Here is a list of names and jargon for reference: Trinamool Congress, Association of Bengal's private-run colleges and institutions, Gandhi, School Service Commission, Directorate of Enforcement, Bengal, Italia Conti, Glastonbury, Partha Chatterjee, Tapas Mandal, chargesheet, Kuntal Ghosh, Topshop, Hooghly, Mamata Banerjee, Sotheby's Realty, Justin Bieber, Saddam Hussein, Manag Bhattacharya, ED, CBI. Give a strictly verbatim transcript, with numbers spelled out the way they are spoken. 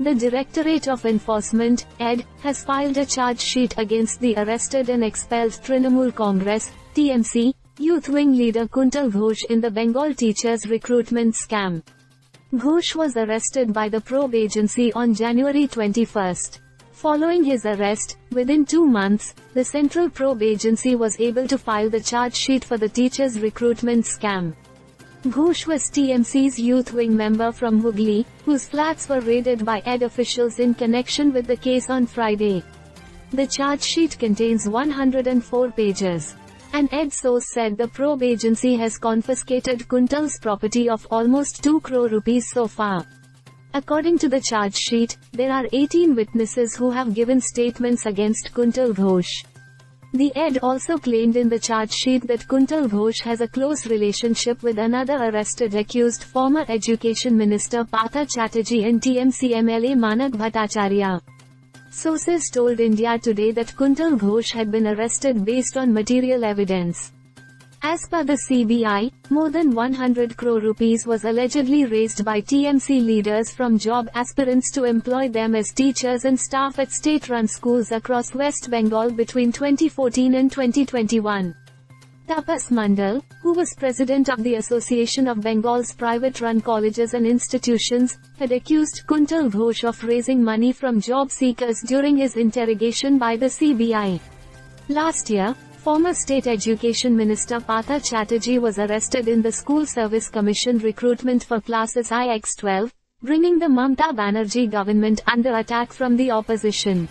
The Directorate of Enforcement, E D, has filed a charge sheet against the arrested and expelled Trinamool Congress, T M C, youth wing leader Kuntal Ghosh in the Bengal teachers recruitment scam. Ghosh was arrested by the probe agency on January twenty-first. Following his arrest, within two months, the Central Probe Agency was able to file the charge sheet for the teachers' recruitment scam. Ghosh was T M C's youth wing member from Hooghly, whose flats were raided by E D officials in connection with the case on Friday. The charge sheet contains one hundred four pages. An E D source said the probe agency has confiscated Kuntal's property of almost two crore rupees so far. According to the charge sheet, there are eighteen witnesses who have given statements against Kuntal Ghosh. The E D also claimed in the charge sheet that Kuntal Ghosh has a close relationship with another arrested accused former Education Minister Partha Chatterjee and T M C M L A Manag Bhattacharya. Sources told India Today that Kuntal Ghosh had been arrested based on material evidence. As per the C B I, more than one hundred crore rupees was allegedly raised by T M C leaders from job aspirants to employ them as teachers and staff at state-run schools across West Bengal between twenty fourteen and twenty twenty-one. Tapas Mandal, who was president of the Association of Bengal's private-run colleges and institutions, had accused Kuntal Ghosh of raising money from job seekers during his interrogation by the C B I. Last year, former State Education Minister Partha Chatterjee was arrested in the School Service Commission recruitment for classes I to twelve, bringing the Mamata Banerjee government under attack from the opposition.